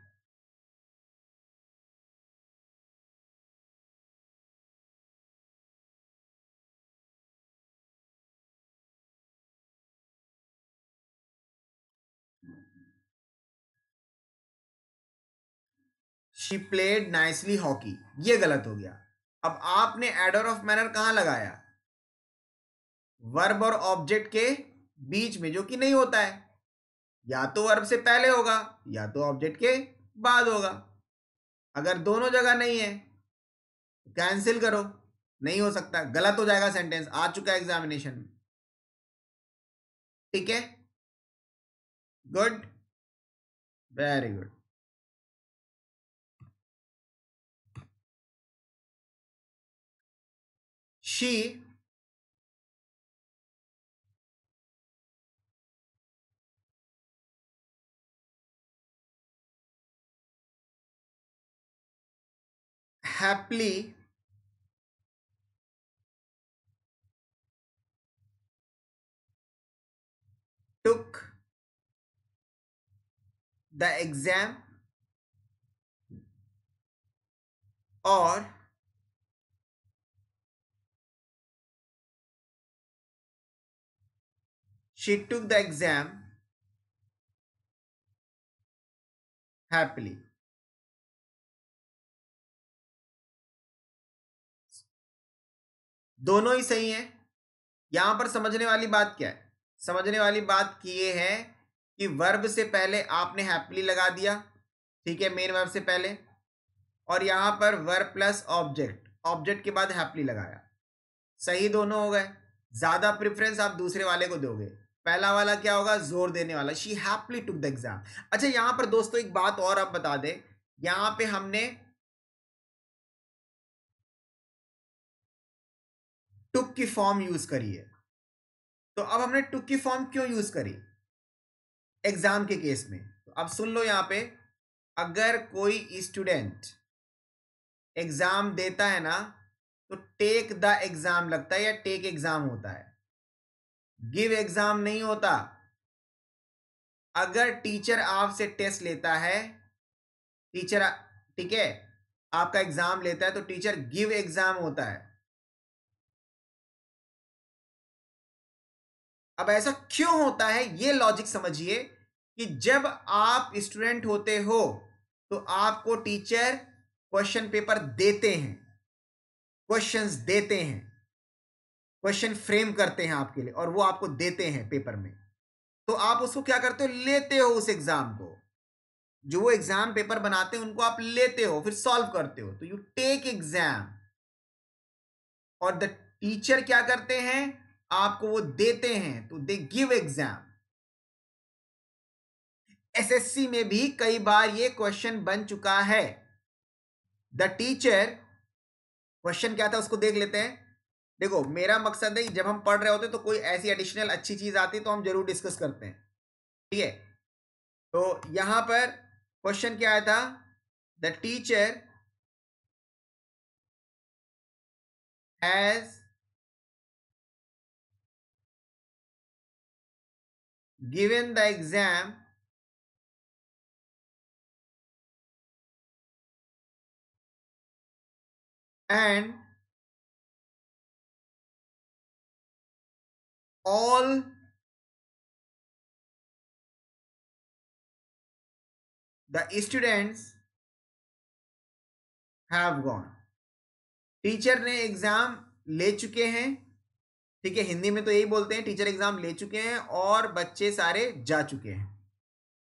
She played nicely hockey, ये गलत हो गया. अब आपने order of manner कहां लगाया, वर्ब और ऑब्जेक्ट के बीच में, जो कि नहीं होता है. या तो वर्ब से पहले होगा या तो ऑब्जेक्ट के बाद होगा. अगर दोनों जगह नहीं है कैंसिल करो, नहीं हो सकता, गलत हो जाएगा सेंटेंस, आ चुका है एग्जामिनेशन में. ठीक है, good, very good. She happily took the exam, or she took the exam happily. दोनों ही सही हैं. यहां पर समझने वाली बात क्या है, समझने वाली बात ये है कि वर्ब से पहले आपने हैप्पीली लगा दिया. ठीक है, मेन वर्ब से पहले, और यहां पर वर्ब प्लस ऑब्जेक्ट, ऑब्जेक्ट के बाद हैप्पीली लगाया. सही दोनों हो गए. ज्यादा प्रेफरेंस आप दूसरे वाले को दोगे. पहला वाला क्या होगा, जोर देने वाला, she happily took the exam. अच्छा, यहां पर दोस्तों एक बात और आप बता दें, यहां पे हमने टुक की फॉर्म यूज करी है. तो अब हमने टुक की फॉर्म क्यों यूज करी एग्जाम के केस में, तो अब सुन लो. यहां पे अगर कोई स्टूडेंट एग्जाम देता है ना तो टेक द एग्जाम लगता है या टेक एग्जाम होता है, गिव एग्जाम नहीं होता. अगर टीचर आपसे टेस्ट लेता है, टीचर ठीक है आपका एग्जाम लेता है, तो टीचर गिव एग्जाम होता है. अब ऐसा क्यों होता है, ये लॉजिक समझिए कि जब आप स्टूडेंट होते हो तो आपको टीचर क्वेश्चन पेपर देते हैं, क्वेश्चंस देते हैं, क्वेश्चन फ्रेम करते हैं आपके लिए और वो आपको देते हैं पेपर में, तो आप उसको क्या करते हो, लेते हो उस एग्जाम को, जो वो एग्जाम पेपर बनाते हैं उनको आप लेते हो, फिर सॉल्व करते हो, तो यू टेक एग्जाम। और द टीचर क्या करते हैं, आपको वो देते हैं, तो दे गिव एग्जाम। एसएससी में भी कई बार ये क्वेश्चन बन चुका है, द टीचर, क्वेश्चन क्या था उसको देख लेते हैं। देखो मेरा मकसद है कि जब हम पढ़ रहे होते हैं तो कोई ऐसी एडिशनल अच्छी चीज आती है तो हम जरूर डिस्कस करते हैं, ठीक है। तो यहां पर क्वेश्चन क्या आया था, the teacher has given the exam and all the students have gone। Teacher ने एग्जाम ले चुके हैं, ठीक है, हिंदी में तो यही बोलते हैं, टीचर एग्जाम ले चुके हैं और बच्चे सारे जा चुके हैं,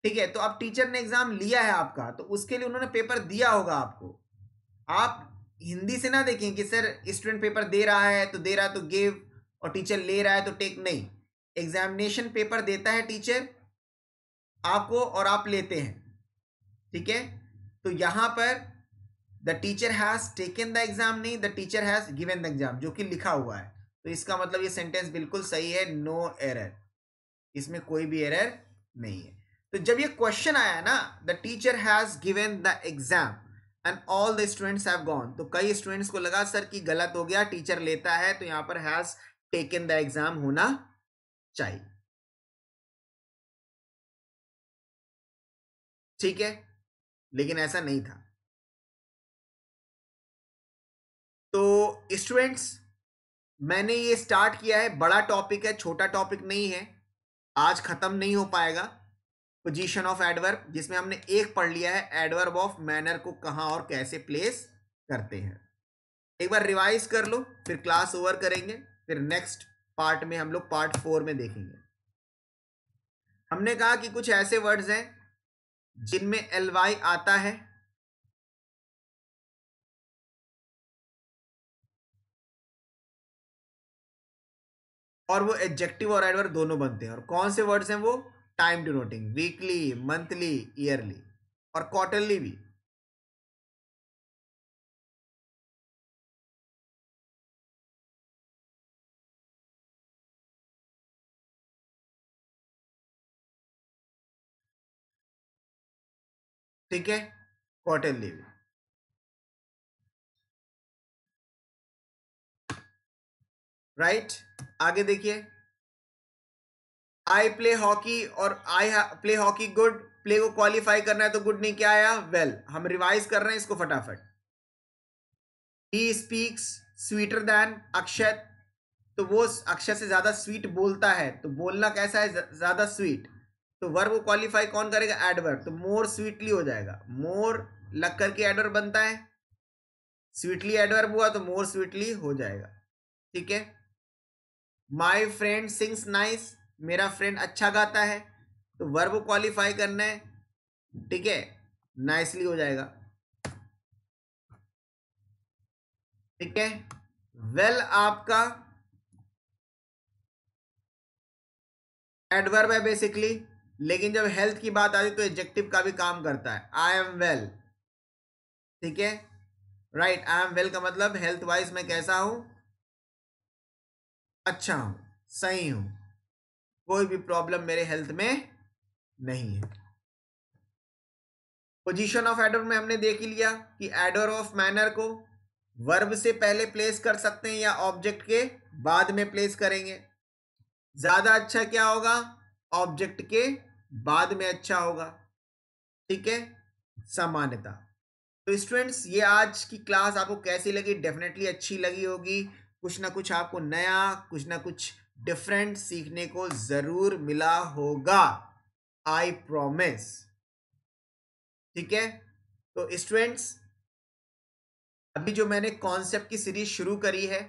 ठीक है। तो अब टीचर ने एग्जाम लिया है आपका, तो उसके लिए उन्होंने पेपर दिया होगा आपको। आप हिंदी से ना देखें कि सर स्टूडेंट पेपर दे रहा है तो दे रहा है तो गिव, और टीचर ले रहा है तो टेक, नहीं, एग्जामिनेशन पेपर देता है टीचर आपको और आप लेते हैं, ठीक है। तो यहाँ पर the teacher has taken the exam नहीं, the teacher has given the exam, जो कि लिखा हुआ है, तो इसका मतलब ये सेंटेंस बिल्कुल सही है, नो एरर, इसमें कोई भी एरर नहीं है। तो जब ये क्वेश्चन आया ना, the teacher has given the exam and all the students have gone, तो कई स्टूडेंट्स को लगा सर कि गलत हो गया, टीचर लेता है तो यहाँ पर हैज टेकन द एग्जाम होना चाहिए, ठीक है, लेकिन ऐसा नहीं था। तो स्टूडेंट्स, मैंने ये स्टार्ट किया है, बड़ा टॉपिक है, छोटा टॉपिक नहीं है, आज ख़त्म नहीं हो पाएगा। पोजीशन ऑफ एडवर्ब, जिसमें हमने एक पढ़ लिया है, एडवर्ब ऑफ मैनर को कहाँ और कैसे प्लेस करते हैं। एक बार रिवाइज कर लो, फिर क्लास ओवर करेंगे, फिर नेक्स्ट पार्ट में हम लोग पार्ट 4 में देखेंगे। हमने कहा कि कुछ ऐसे वर्ड्स हैं जिनमें एलवाई आता है, और वो एडजेक्टिव और एडवर्ब दोनों बनते हैं। और कौन से वर्ड्स हैं वो, time denoting, weekly, monthly, yearly और क्वार्टरली भी। ठीक है, क्वार्टरली भी। राइट, आगे देखिए, आई प्ले हॉकी और I play hockey good, play को क्वालिफाई करना है तो गुड नहीं क्या आया, वेल। हम रिवाइज कर रहे हैं इसको फटाफट। He speaks sweeter than Akshat, तो वो अक्षत से ज्यादा स्वीट बोलता है, तो बोलना कैसा है, ज्यादा स्वीट, तो वर्ब को क्वालिफाई कौन करेगा, एडवर्ब, तो मोर स्वीटली हो जाएगा, मोर लग करके एडवर्ब बनता है, स्वीटली एडवर्ब हुआ तो मोर स्वीटली हो जाएगा, ठीक है। माई फ्रेंड सिंग्स नाइस, मेरा फ्रेंड अच्छा गाता है, तो वर्ब को क्वालिफाई करना है, ठीक है, नाइसली हो जाएगा, ठीक है। वेल आपका एडवर्ब है बेसिकली, लेकिन जब हेल्थ की बात आती है तो एडजेक्टिव का भी काम करता है, आई एम वेल, ठीक है, राइट। आई एम वेल का मतलब हेल्थ वाइज मैं कैसा हूं, अच्छा हूं, सही हूं, कोई भी प्रॉब्लम मेरे हेल्थ में नहीं है। पोजीशन ऑफ एडवर्ब में हमने देख ही लिया कि एडवर्ब ऑफ मैनर को वर्ब से पहले प्लेस कर सकते हैं या ऑब्जेक्ट के बाद में प्लेस करेंगे। ज्यादा अच्छा क्या होगा, ऑब्जेक्ट के बाद में अच्छा होगा, ठीक है, सामान्यता। तो स्टूडेंट्स, ये आज की क्लास आपको कैसी लगी, डेफिनेटली अच्छी लगी होगी, कुछ ना कुछ आपको नया, कुछ ना कुछ डिफरेंट सीखने को जरूर मिला होगा, आई प्रॉमिस। ठीक है, तो स्टूडेंट्स अभी जो मैंने कॉन्सेप्ट की सीरीज शुरू करी है,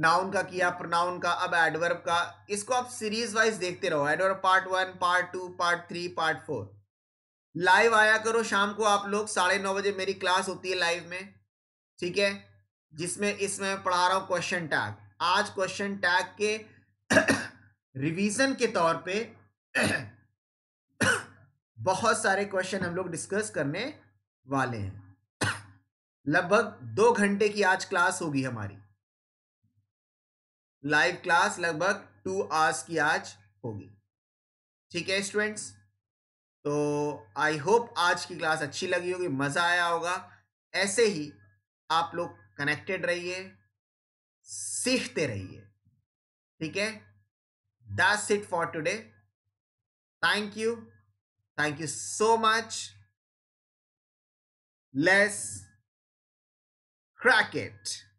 नाउन का किया, प्रोनाउन का, अब एडवर्ब का, इसको आप सीरीज वाइज देखते रहो। Adverb part 1, part 2, part 3, part 4। Live आया करो शाम को आप लोग, 9:30 बजे मेरी क्लास होती है लाइव में, ठीक है, जिसमें इसमें पढ़ा रहा हूँ क्वेश्चन टैग। आज क्वेश्चन टैग के रिवीजन के तौर पे बहुत सारे क्वेश्चन हम लोग डिस्कस करने वाले हैं। लगभग 2 घंटे की आज क्लास होगी हमारी, लाइव क्लास लगभग 2 आवर्स की आज होगी। ठीक है स्टूडेंट्स, तो आई होप आज की क्लास अच्छी लगी होगी, मज़ा आया होगा। ऐसे ही आप लोग कनेक्टेड रहिए, सीखते रहिए। ठीक है, that's it for today. Thank you, thank you so much. Let's crack it.